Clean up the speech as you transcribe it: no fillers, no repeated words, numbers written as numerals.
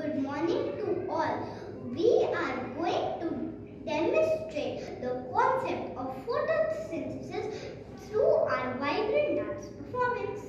Good morning to all. We are going to demonstrate the concept of photosynthesis through our vibrant dance performance.